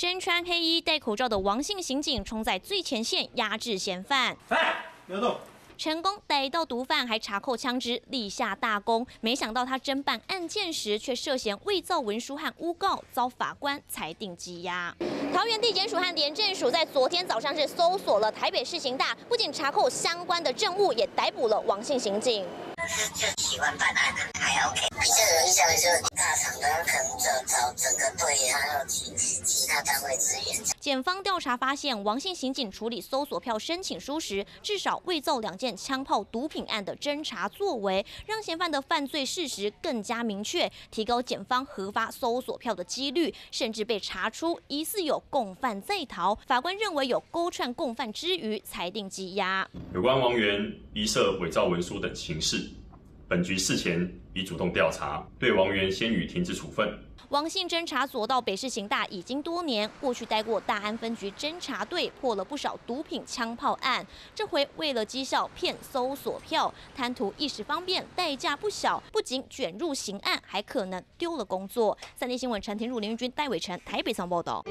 身穿黑衣、戴口罩的王姓刑警冲在最前线压制嫌犯，别动！成功逮到毒贩，还查扣枪支，立下大功。没想到他侦办案件时，却涉嫌伪造文书和诬告，遭法官裁定羁押。 桃园地检署和廉政署在昨天早上是搜索了台北市刑大，不仅查扣相关的证物，也逮捕了王姓刑警。就喜欢办案的还 OK， 比较就大厂的可能就找整个队还有其他单位支援。检方调查发现，王姓刑警处理搜索票申请书时，至少伪造2件枪炮毒品案的侦查作为，让嫌犯的犯罪事实更加明确，提高检方核发搜索票的几率，甚至被查出疑似有 共犯在逃，法官认为有勾串共犯之余，裁定羁押。有关王源疑涉伪造文书等情事，本局事前已主动调查，对王源先予停止处分。王姓侦查所到北市刑大已经多年，过去待过大安分局侦查队，破了不少毒品枪炮案。这回为了绩效骗搜索票，贪图一时方便，代价不小，不仅卷入刑案，还可能丢了工作。3立新闻陈庭如、林玉君、戴伟成，台北上报道。